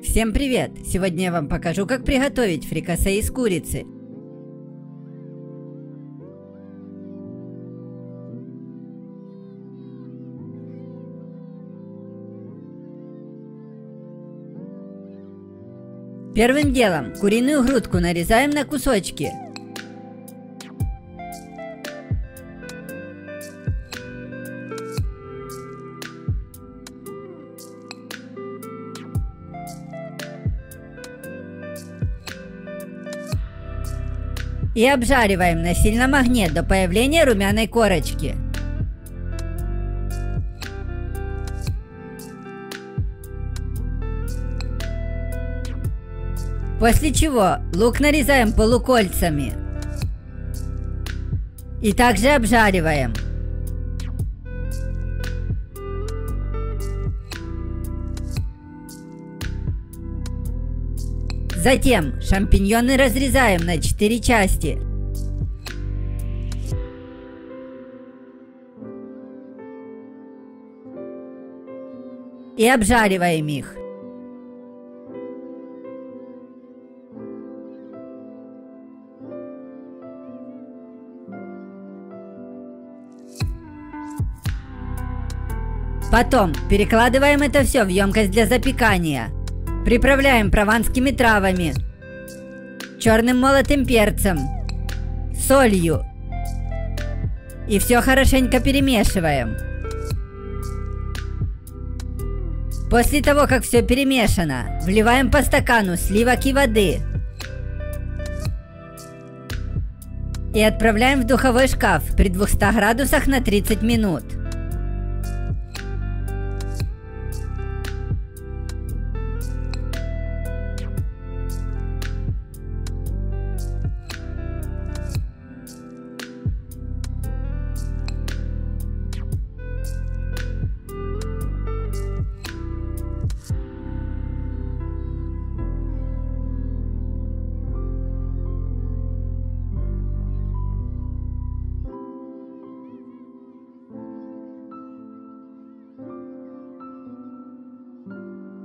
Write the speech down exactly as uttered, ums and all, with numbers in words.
Всем привет! Сегодня я вам покажу, как приготовить фрикасе из курицы. Первым делом куриную грудку нарезаем на кусочки. И обжариваем на сильном огне до появления румяной корочки. После чего лук нарезаем полукольцами. И также обжариваем. Затем шампиньоны разрезаем на четыре части. И обжариваем их. Потом перекладываем это все в емкость для запекания. Приправляем прованскими травами, черным молотым перцем, солью и все хорошенько перемешиваем. После того, как все перемешано, вливаем по стакану сливок и воды и отправляем в духовой шкаф при двухстах градусах на тридцать минут.